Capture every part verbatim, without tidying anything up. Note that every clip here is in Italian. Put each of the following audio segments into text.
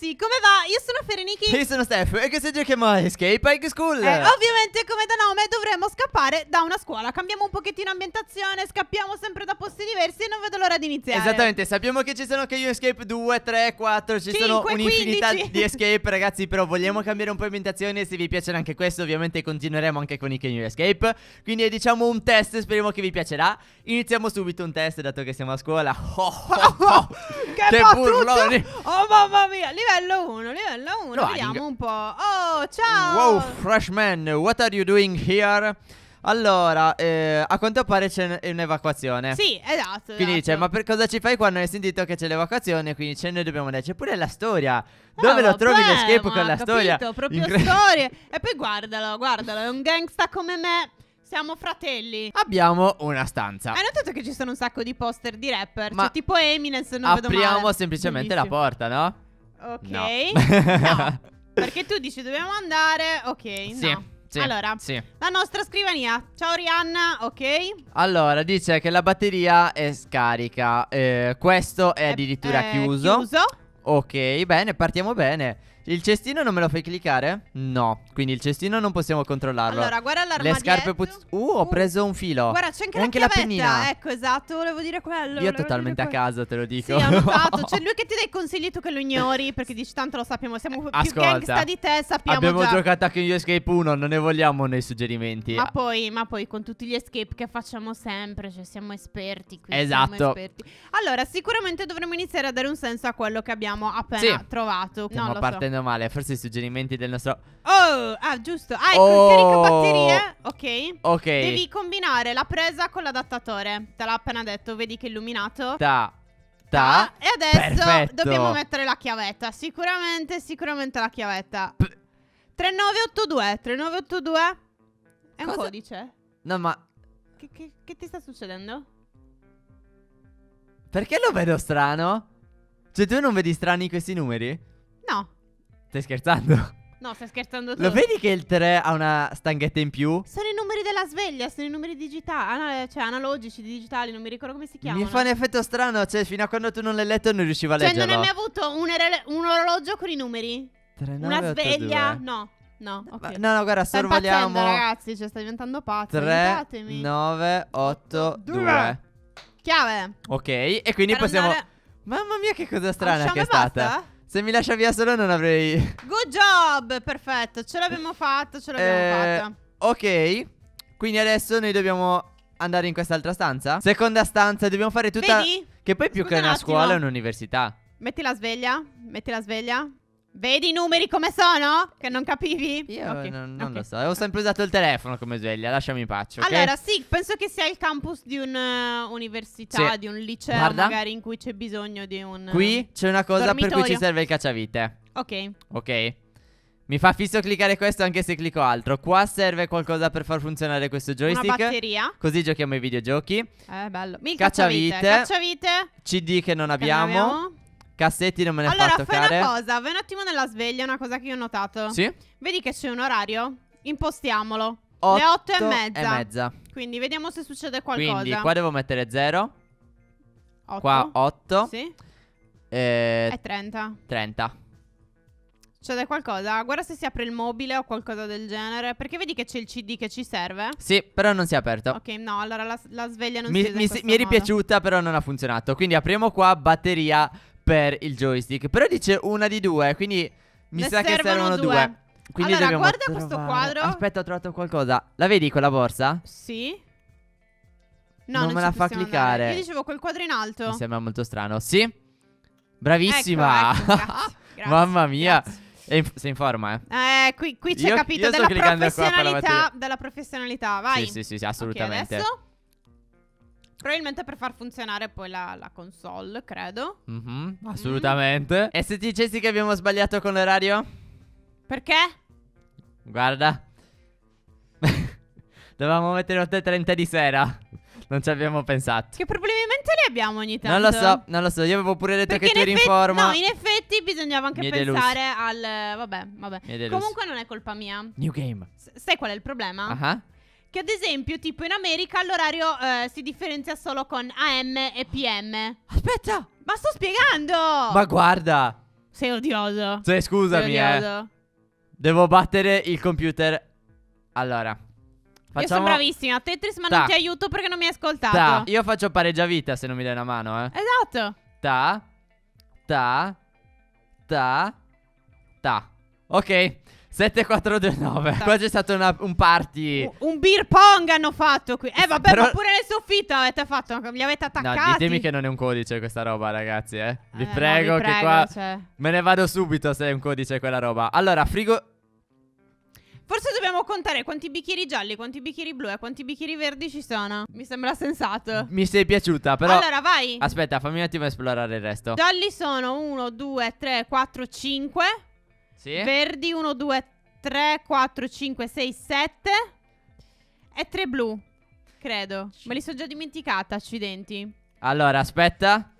ragazzi, come va? Io sono Pherenike. Io sono Steph e questo giochiamo a Escape High School. eh, Ovviamente come da nome dovremmo scappare da una scuola. Cambiamo un pochettino ambientazione, scappiamo sempre da posti diversi e non vedo l'ora di iniziare. Esattamente, sappiamo che ci sono anche io Escape due, tre, quattro, ci cinque, sono un'infinità di Escape ragazzi. Però vogliamo cambiare un po' ambientazione. Se vi piacerà anche questo ovviamente continueremo anche con i Ken Escape. Quindi è, diciamo, un test, speriamo che vi piacerà. Iniziamo subito un test dato che siamo a scuola. Oh, oh, oh. Che, che burloni! Oh mamma mia, livello uno, livello uno, vediamo un po'. Oh, ciao! Wow, freshman, what are you doing here? Allora, eh, a quanto pare c'è un'evacuazione. Sì, esatto. Quindi esatto. dice, ma per cosa ci fai qua? Non hai sentito che c'è l'evacuazione, quindi ce ne dobbiamo leggere. C'è pure la storia. Dove oh, lo trovi l'escape con la capito, storia? Proprio Incre storie. E poi guardalo, guardalo, è un gangsta come me. Siamo fratelli. Abbiamo una stanza. Hai notato che ci sono un sacco di poster di rapper? Ma cioè tipo Eminem, se non vedo male. Apriamo semplicemente Bellissimo. la porta, no? Ok. No. no. Perché tu dici dobbiamo andare. Ok, sì. no. Sì, allora, sì. la nostra scrivania. Ciao Rihanna, ok. Allora, dice che la batteria è scarica. eh, Questo è, è addirittura è chiuso. chiuso Ok, bene, partiamo bene. Il cestino non me lo fai cliccare? No, quindi il cestino non possiamo controllarlo. Allora, guarda l'armadietto. Le scarpe puzz... Uh, ho uh. preso un filo. Guarda, c'è anche, anche la pennina. Ecco, esatto, volevo dire quello. Io totalmente a caso, te lo dico. Sì, ho notato. C'è lui che ti dà i consigli, tu che lo ignori, perché dici tanto lo sappiamo, siamo più gangsta di te, sappiamo Abbiamo già. giocato anche in Escape uno, non ne vogliamo nei suggerimenti. Ma poi, ma poi con tutti gli escape che facciamo sempre, cioè siamo esperti qui. Esatto. Siamo esperti. Allora, sicuramente dovremmo iniziare a dare un senso a quello che abbiamo appena sì. trovato. Stiamo no, partendo. Male, forse i suggerimenti del nostro... Oh, ah giusto, ah ecco, oh. caricabatterie. Ok, ok. Devi combinare la presa con l'adattatore. Te l'ho appena detto, vedi che è illuminato. Ta, ta, ah, e adesso perfetto. dobbiamo mettere la chiavetta. Sicuramente, sicuramente la chiavetta. P trentanove ottantadue, trentanove ottantadue è Cosa? un codice. No ma... Che, che, che ti sta succedendo? Perché lo vedo strano? Cioè tu non vedi strani questi numeri? No. Stai scherzando? No, stai scherzando tu. Lo vedi che il tre ha una stanghetta in più? Sono i numeri della sveglia, sono i numeri digitali, anal cioè analogici, digitali, non mi ricordo come si chiamano. Mi fa un effetto strano, cioè fino a quando tu non l'hai letto non riuscivo a cioè, leggerlo. Cioè non hai mai avuto un, un orologio con i numeri? tre, nove, una sveglia? otto, no, no, okay. No, no, guarda, sorvoliamo. Stai ragazzi, cioè sta diventando pazzo, aiutatemi. tre, nove, otto, due. Chiave. Ok, e quindi per possiamo... Andare... Mamma mia che cosa strana Asciamo che è stata. Basta? Se mi lascia via solo non avrei... Good job, perfetto, ce l'abbiamo fatta, ce l'abbiamo eh, fatta. Ok, quindi adesso noi dobbiamo andare in quest'altra stanza. Seconda stanza, dobbiamo fare tutta... Vedi? Che poi più Scusa che una un scuola è un'università. Metti la sveglia, metti la sveglia. Vedi i numeri come sono? Che non capivi? Io okay. non, non okay. lo so, avevo sempre usato il telefono come sveglia, lasciami in pace, okay? Allora sì, penso che sia il campus di un'università, sì. di un liceo Guarda. magari in cui c'è bisogno di un Qui c'è una cosa dormitorio. per cui ci serve il cacciavite. Ok. Ok. Mi fa fisso cliccare questo anche se clicco altro. Qua serve qualcosa per far funzionare questo joystick. Una batteria. Così giochiamo ai videogiochi. Eh bello. Il cacciavite. Cacciavite. C D che non abbiamo. Che non abbiamo. Cassetti non me ne allora, fa toccare. Allora fai una cosa, vai un attimo nella sveglia, una cosa che io ho notato. Sì? Vedi che c'è un orario? Impostiamolo. Le otto e mezza. e mezza. Quindi vediamo se succede qualcosa. Quindi qua devo mettere zero. otto. Qua otto. Sì. E... e trenta. trenta. Succede qualcosa? Guarda se si apre il mobile o qualcosa del genere. Perché vedi che c'è il C D che ci serve? Sì, però non si è aperto. Ok, no, allora la, la sveglia non mi, si usa mi, mi è ripiaciuta, però non ha funzionato. Quindi apriamo qua, batteria... per il joystick. Però dice una di due, quindi mi ne sa che servono due, due. Quindi allora guarda trovare... questo quadro. Aspetta, ho trovato qualcosa. La vedi con la borsa? Sì. No, non, non me la fa cliccare andare. Io dicevo quel quadro in alto. Mi sembra molto strano. Sì. Bravissima, ecco, ecco, grazie, grazie, mamma mia, grazie. In, sei in forma, eh? Eh, qui, qui c'è capito io della professionalità. Della professionalità, vai. Sì, sì, sì, sì assolutamente. Ok, adesso probabilmente per far funzionare poi la, la console, credo. Mm-hmm, assolutamente. Mm. E se ti dicessi che abbiamo sbagliato con l'orario? Perché? Guarda. Dovevamo mettere otto e trenta di sera. Non ci abbiamo pensato. Che problemi mentali abbiamo ogni tanto? Non lo so, non lo so. Io avevo pure detto Perché che tu eri in forma. No, in effetti bisognava anche pensare al... Vabbè, vabbè. Comunque non è colpa mia. New game. S sai qual è il problema? Ah uh-huh. Che ad esempio tipo in America l'orario eh, si differenzia solo con A M e P M. Aspetta, ma sto spiegando. Ma guarda, Sei odioso. Sei, scusami, Sei odioso. eh. Devo battere il computer. Allora, facciamo... Io sono bravissima a Tetris, ma Ta. non ti aiuto perché non mi hai ascoltato. Ta. Io faccio pareggia vita se non mi dai una mano, eh. Esatto. Ta. Ta. Ta. Ta. Ok. sette quattro due nove. Qua c'è stato una, un party. Un beer pong hanno fatto qui. Eh vabbè, però... ma pure nel soffitto avete fatto, li avete attaccati. No, ditemi che non è un codice questa roba, ragazzi, eh. Vi eh, prego, no, vi prego che qua cioè... me ne vado subito se è un codice quella roba. Allora, frigo. Forse dobbiamo contare quanti bicchieri gialli, quanti bicchieri blu e quanti bicchieri verdi ci sono. Mi sembra sensato. Mi sei piaciuta, però. Allora, vai. Aspetta, fammi un attimo esplorare il resto. Gialli sono uno, due, tre, quattro, cinque. Sì. Verdi uno, due, tre, quattro, cinque, sei, sette e tre blu, credo. Me li sono già dimenticata, accidenti. Allora, aspetta.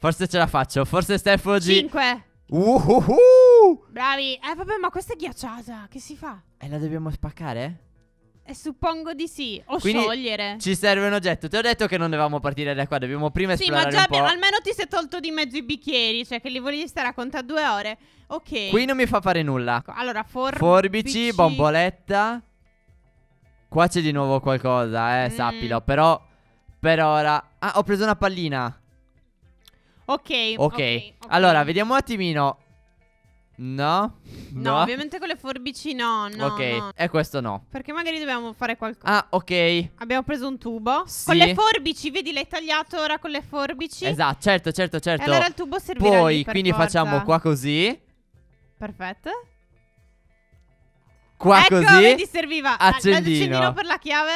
Forse ce la faccio, forse Steph oggi cinque. Uhuhu. Bravi. Eh vabbè, ma questa è ghiacciata, che si fa? E la dobbiamo spaccare? Eh, suppongo di sì. O Quindi sciogliere. Ci serve un oggetto. Ti ho detto che non dovevamo partire da qua, dobbiamo prima sì, esplorare un po'. Sì, ma già abbiamo, almeno ti sei tolto di mezzo i bicchieri, cioè che li volevi stare a contare due ore. Ok. Qui non mi fa fare nulla. Allora, forbici, forbici bomboletta. Qua c'è di nuovo qualcosa, eh, mm. sappilo. Però per ora. Ah, ho preso una pallina. Ok. Ok. okay allora, okay. vediamo un attimino. No? No, no, ovviamente con le forbici no, no. Ok, no. e questo no. Perché magari dobbiamo fare qualcosa. Ah, ok. Abbiamo preso un tubo. Sì. Con le forbici, vedi, l'hai tagliato ora con le forbici. Esatto, certo, certo, certo. E allora il tubo servirà. Poi, per quindi forza. facciamo qua così. Perfetto. Qua ecco, così. Ecco, vedi, serviva. Accendino. L'accendino per la chiave.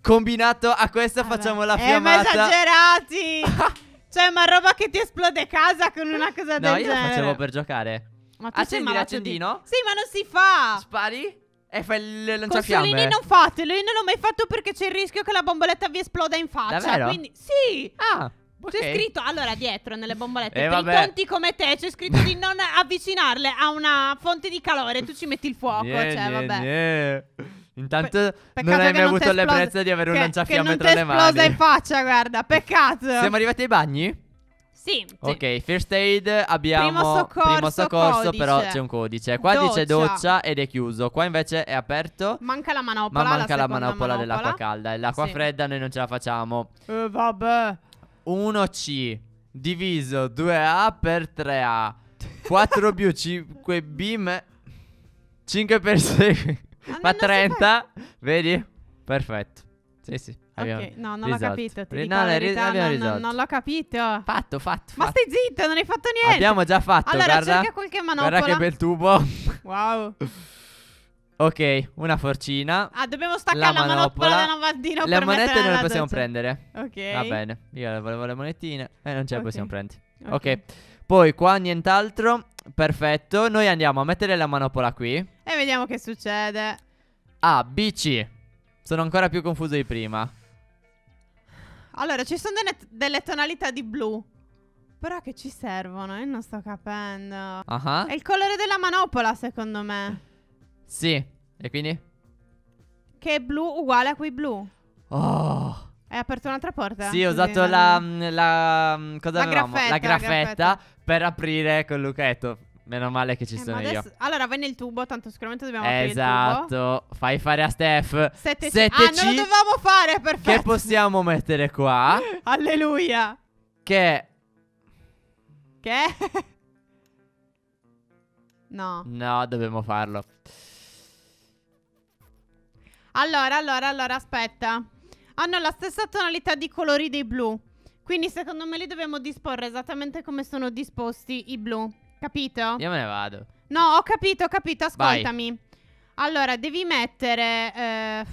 Combinato a questo ah, facciamo beh. la fiammata. Eh, ma esagerati! Cioè, ma roba che ti esplode casa con una cosa del no, genere. No, io la facevo per giocare. Ma tu accendi l'accendino? Sì, ma non si fa. Spari e fai il lanciafiamme. Con non fatelo. Io non l'ho mai fatto perché c'è il rischio che la bomboletta vi esploda in faccia. Davvero? Quindi sì. Ah, okay. C'è scritto, allora dietro nelle bombolette, eh, per vabbè. i tonti come te c'è scritto di non avvicinarle a una fonte di calore. Tu ci metti il fuoco. yeah, Cioè yeah, vabbè yeah. Intanto Pe non hai mai non avuto l'ebbrezza di avere che, un lanciafiamme tra le mani. Che non ti esplosa in faccia, guarda, peccato. Siamo arrivati ai bagni? Sì, sì. Ok, first aid abbiamo primo soccorso, primo soccorso però c'è un codice. Qua doccia. dice doccia ed è chiuso. Qua invece è aperto. Manca la manopola. Ma manca la, la manopola, manopola. dell'acqua calda. E l'acqua sì. fredda noi non ce la facciamo. Eh, vabbè. uno C diviso due A per tre A. quattro B, cinque B, cinque per sei. Ah, ma trenta, vedi? Perfetto. Sì, sì. Ok, no, non l'ho capito. Ti dico no, la verità, no, no, non l'ho capito. Fatto, fatto, fatto. Ma stai zitto, non hai fatto niente. Abbiamo già fatto. Allora, guarda, cerca qualche manopola. Guarda che bel tubo. Wow. Ok, una forcina. Ah, dobbiamo staccare la, la manopola da Navaldino. Le per monete non le possiamo doccia. prendere. Ok. Va bene. Io volevo le monetine e eh, non ce le okay. possiamo prendere. Ok, okay. Poi qua nient'altro. Perfetto. Noi andiamo a mettere la manopola qui e vediamo che succede. Ah, B C. Sono ancora più confuso di prima. Allora, ci sono delle, delle tonalità di blu, però che ci servono? Io non sto capendo. uh-huh. È il colore della manopola, secondo me. Sì. E quindi? Che è blu uguale a quei blu. Oh, hai aperto un'altra porta? Sì, ho usato sì, la, la, la, cosa la, graffetta, la graffetta, graffetta per aprire col lucchetto. Meno male che ci eh, sono adesso, io. Allora vai nel tubo, tanto sicuramente dobbiamo esatto. aprire il tubo. Esatto, fai fare a Steph. sette C. Ah, non lo dovevamo fare, perfetto. Che possiamo mettere qua. Alleluia. Che? Che? No. No, dobbiamo farlo. Allora, allora, allora, aspetta. Hanno la stessa tonalità di colori dei blu, quindi secondo me li dobbiamo disporre esattamente come sono disposti i blu. Capito? Io me ne vado. No, ho capito, ho capito, ascoltami. Vai. Allora, devi mettere eh,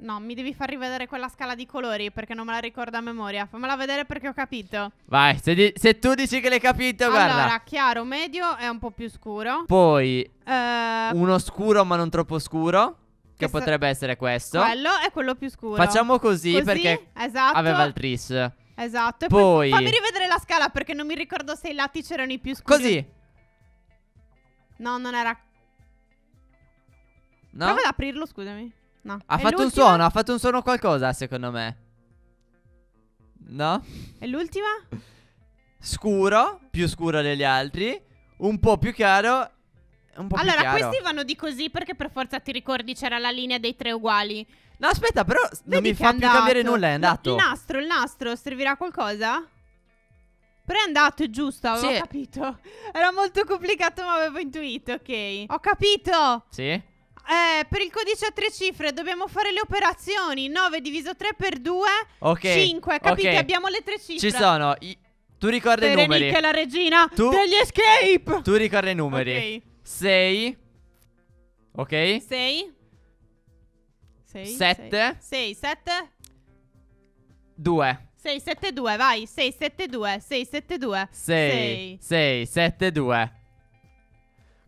no, mi devi far rivedere quella scala di colori perché non me la ricordo a memoria. Fammela vedere perché ho capito. Vai, se, se tu dici che l'hai capito, allora, guarda. Allora, chiaro, medio è un po' più scuro. Poi eh, uno scuro ma non troppo scuro, che potrebbe essere questo. Quello è quello più scuro. Facciamo così, così perché esatto. aveva il tris. Esatto. E poi, poi fammi rivedere la scala perché non mi ricordo se i lati c'erano i più scuri. Così. No, non era. No? Prova ad aprirlo, scusami. No. Ha e fatto un suono, ha fatto un suono qualcosa secondo me. No? E l'ultima? Scuro, più scuro degli altri. un po' più caro. Un po' allora, più chiaro. Questi vanno di così perché per forza ti ricordi c'era la linea dei tre uguali. No, aspetta, però vedi, non mi fa più cambiare nulla, è andato. Il nastro, il nastro, servirà a qualcosa? Però è andato, è giusto, avevo sì. capito. Era molto complicato ma avevo intuito, ok. Ho capito. Sì. Eh, per il codice a tre cifre dobbiamo fare le operazioni. nove diviso tre per due, okay. cinque, capite? Okay. Abbiamo le tre cifre. Ci sono, I... tu ricorda i numeri. Pherenike, la regina tu... degli escape. Tu ricorda i numeri. Ok. sei. Ok. sei. sette. sei, sette. due. sei, sette, due, vai. sei, sette, due, sei, sette, due. sei, sei, sette, due.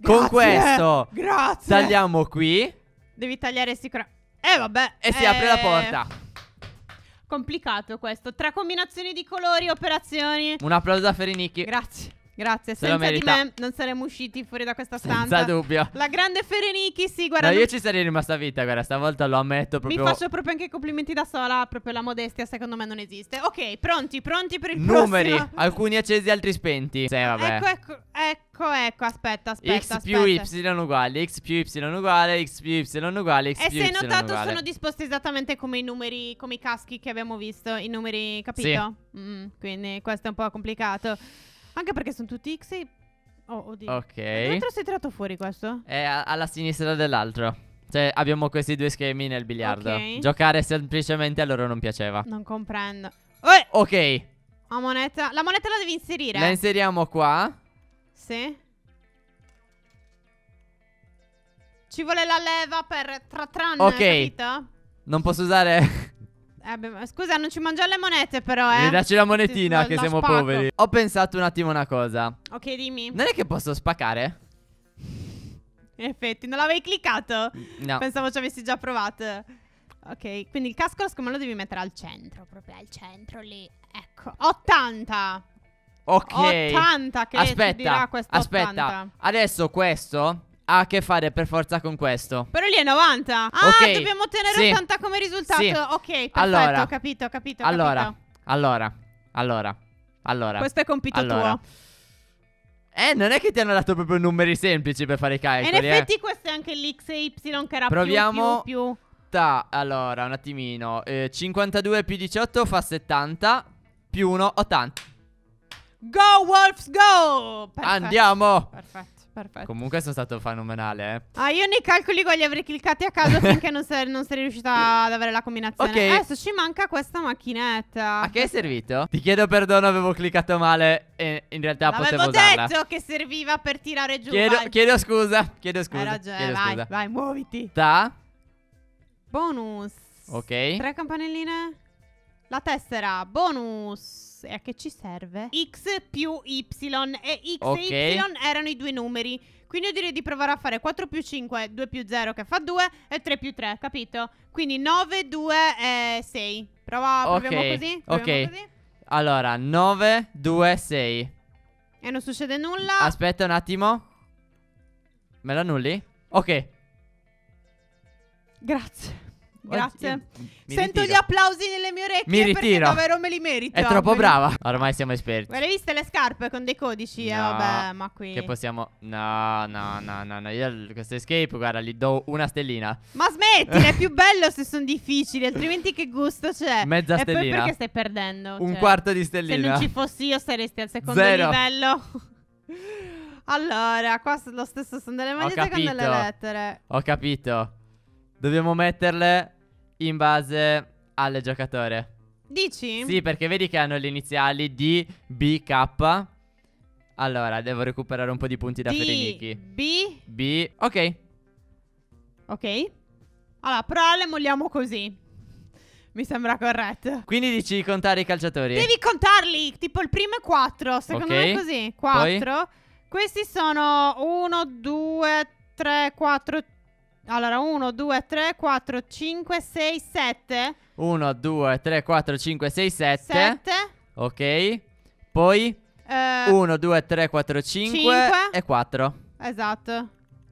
Con questo grazie. Tagliamo qui. Devi tagliare sicuramente. Eh vabbè. E eh... si apre la porta. Complicato questo. Tra combinazioni di colori, operazioni. Un applauso a Pherenike. Grazie. Grazie, se senza di me non saremmo usciti fuori da questa stanza. Senza dubbio. La grande Pherenike, sì, guarda. No, io ci sarei rimasta vita, guarda, stavolta lo ammetto proprio. Mi faccio proprio anche i complimenti da sola, proprio la modestia secondo me non esiste. Ok, pronti, pronti per il numeri, prossimo. Numeri, alcuni accesi, altri spenti. Sì, vabbè. Ecco, ecco, ecco, ecco, aspetta, aspetta. X aspetta. Più Y uguale, X più Y uguale, X più Y uguale, X più Y uguale. E se hai notato uguale. Sono disposti esattamente come i numeri, come i caschi che abbiamo visto, i numeri, capito? Sì. Mm, quindi questo è un po' complicato. Anche perché sono tutti X e... Oh, oddio. Ok. L'altro sei tirato fuori questo? È alla sinistra dell'altro. Cioè abbiamo questi due schemi nel biliardo. Okay. Giocare semplicemente a loro non piaceva. Non comprendo. Eh! Ok. La moneta... la moneta la devi inserire. La inseriamo qua. Sì. Ci vuole la leva per tra tran, ok. Capito? Non posso usare... Eh beh, scusa, non ci mangiare le monete però, eh. E dacci la monetina sì, che siamo spacco. Poveri. Ho pensato un attimo una cosa. Ok, dimmi. Non è che posso spaccare? In effetti, non l'avevi cliccato? No. Pensavo ci avessi già provato. Ok, quindi il casco come lo devi mettere al centro. Proprio al centro lì. Ecco, ottanta. Ok, ottanta che aspetta, ti dirà questo aspetta. ottanta. Adesso questo ha a che fare per forza con questo. Però lì è novanta. Ah, okay. Dobbiamo ottenere sì. ottanta come risultato. Sì. Ok, perfetto, allora, ho capito, ho capito, ho allora, capito. Allora, allora, allora. Questo è compito allora. tuo. Eh, non è che ti hanno dato proprio numeri semplici per fare i calcoli. E in effetti eh. questo è anche l'X e Y che era Proviamo più, più, più. Ta, allora, un attimino. Eh, cinquantadue più diciotto fa settanta, più uno, ottanta. Go, Wolves, go! Perfetto. Andiamo! Perfetto. Perfetto. Comunque sono stato fenomenale, eh. Ah, io nei calcoli li avrei cliccati a caso finché non sei, non sei riuscita ad avere la combinazione. Ok. Adesso ci manca questa macchinetta. A che è servito? Ti chiedo perdono, avevo cliccato male e in realtà potevo usarla. Avevo detto che serviva per tirare giù. Chiedo, chiedo scusa, chiedo scusa. Hai ragione, chiedo vai, scusa. vai, muoviti. Ta. Bonus. Ok. Tre campanelline. La tessera, bonus. E a che ci serve? X più Y. E X okay. e Y erano i due numeri. Quindi io direi di provare a fare quattro più cinque, due più zero che fa due e tre più tre, capito? Quindi nove, due e sei. Prova, okay. proviamo così. Proviamo ok così. Allora nove, due, sei. E non succede nulla. Aspetta un attimo. Me lo annulli? Ok. Grazie. Grazie. Mi Sento ritiro. Gli applausi nelle mie orecchie. Mi ritiro. Perché davvero me li merito. È troppo brava. Ormai siamo esperti. Ma le viste le scarpe con dei codici? No, eh, vabbè, ma qui. Che possiamo. No, no, no, no, no. Io questo escape, guarda, gli do una stellina. Ma smettila, è più bello se sono difficili. Altrimenti che gusto c'è? Mezza e stellina. E poi perché stai perdendo? Un cioè, quarto di stellina. Se non ci fossi io saresti al secondo Zero. livello. Allora, qua lo stesso sono delle magliette con delle lettere. Ho capito. Dobbiamo metterle in base al giocatore. Dici? Sì, perché vedi che hanno le iniziali D, B, K. Allora, devo recuperare un po' di punti da Pherenike. B, B, ok. Ok. Allora, però le molliamo così. Mi sembra corretto. Quindi dici contare i calciatori. Devi contarli, tipo il primo è quattro, secondo okay. me è così. quattro. Poi? Questi sono uno, due, tre, quattro, allora, uno, due, tre, quattro, cinque, sei, sette. uno, due, tre, quattro, cinque, sei, sette. sette. Ok. Poi eh, uno, due, tre, quattro, cinque, cinque. E quattro. Esatto.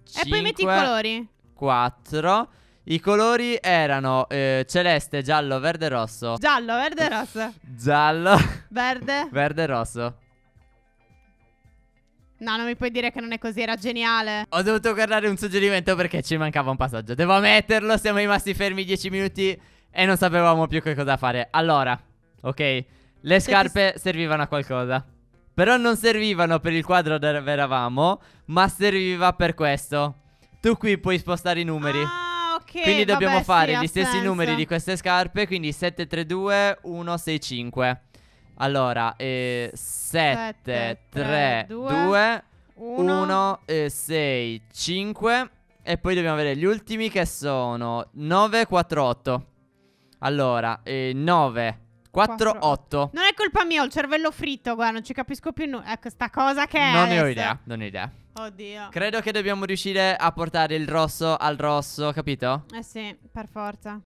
cinque, e poi metti i colori. quattro. I colori erano eh, celeste, giallo, verde, rosso. Giallo, verde, rosso. Giallo. Verde. Verde, rosso. No, non mi puoi dire che non è così, era geniale. Ho dovuto guardare un suggerimento perché ci mancava un passaggio. Devo ammetterlo, siamo rimasti fermi dieci minuti e non sapevamo più che cosa fare. Allora, ok, le scarpe servivano a qualcosa, però non servivano per il quadro dove eravamo, ma serviva per questo. Tu qui puoi spostare i numeri. Ah, ok. Quindi dobbiamo vabbè, fare sì, gli stessi senso. numeri di queste scarpe, quindi sette tre due uno sei cinque. Allora, eh, sette, tre, due, uno, sei, cinque. E poi dobbiamo avere gli ultimi che sono nove, quattro, otto. Allora, eh, nove, quattro, otto. Non è colpa mia, ho il cervello fritto, guarda, non ci capisco più nulla. Ecco, sta cosa che è. Non ne ho idea, non ne ho idea. Oddio. Credo che dobbiamo riuscire a portare il rosso al rosso, capito? Eh sì, per forza.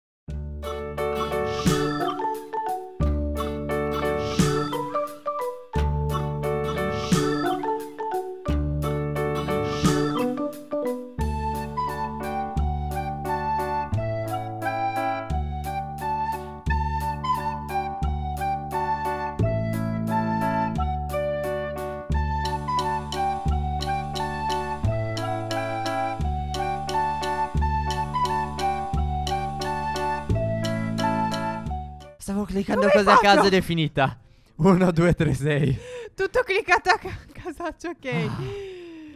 Stavo cliccando cose a caso ed è finita. uno, due, tre, sei. Tutto cliccato a casaccio, ok.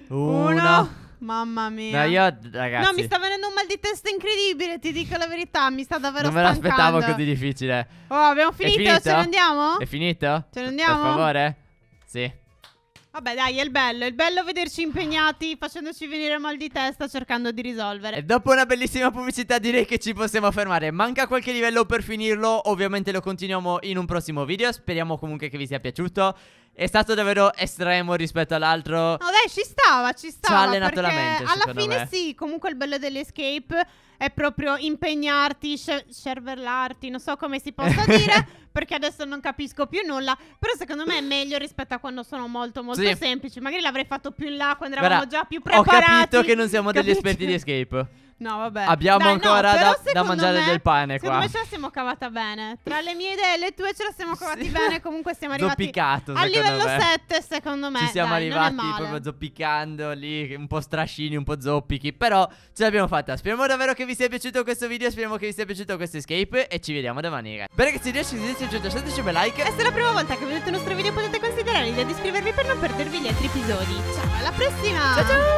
Uno. Uno. Mamma mia. No, io, ragazzi. No, mi sta venendo un mal di testa incredibile, ti dico la verità. Mi sta davvero stancando. Non me l'aspettavo così difficile. Oh, abbiamo finito? finito? Ce ne andiamo? È finito? Ce ne andiamo? Per favore? Sì. Vabbè, dai, è il bello. È il bello vederci impegnati, facendoci venire mal di testa, cercando di risolvere. E dopo una bellissima pubblicità direi che ci possiamo fermare. Manca qualche livello per finirlo. Ovviamente lo continuiamo in un prossimo video. Speriamo comunque che vi sia piaciuto. È stato davvero estremo rispetto all'altro. No dai, ci stava, ci stava. Ci ha allenato la mente, alla fine me. Sì, comunque il bello dell'escape è proprio impegnarti, cervellarti, non so come si possa dire, perché adesso non capisco più nulla. Però secondo me è meglio rispetto a quando sono molto molto sì. semplici. Magari l'avrei fatto più in là quando eravamo Guarda, già più preparati. Ho capito che non siamo Capisci? degli esperti di escape. No vabbè, abbiamo Dai, ancora no, da, da mangiare me, del pane qua. Secondo me ce la siamo cavata bene. Tra le mie idee e le tue ce la siamo cavati sì. bene. Comunque siamo arrivati al livello me. sette secondo me. Ci siamo Dai, arrivati proprio zoppicando lì, un po' strascini, un po' zoppichi, però ce l'abbiamo fatta. Speriamo davvero che vi sia piaciuto questo video, speriamo che vi sia piaciuto questo escape e ci vediamo domani. Bene che se riesci, se siete lasciateci un bel like. E se è la prima volta che vedete il nostro video potete considerare di iscrivervi per non perdervi gli altri episodi. Ciao, alla prossima. Ciao ciao.